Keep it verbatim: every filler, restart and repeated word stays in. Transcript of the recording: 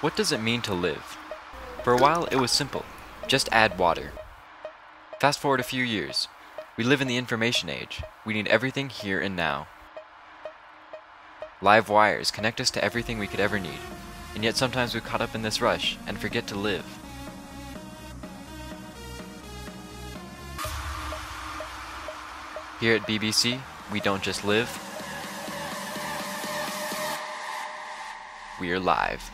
What does it mean to live? For a while it was simple, just add water. Fast forward a few years, we live in the information age, we need everything here and now. Live wires connect us to everything we could ever need, and yet sometimes we're caught up in this rush and forget to live. Here at B B C, we don't just live, we are live.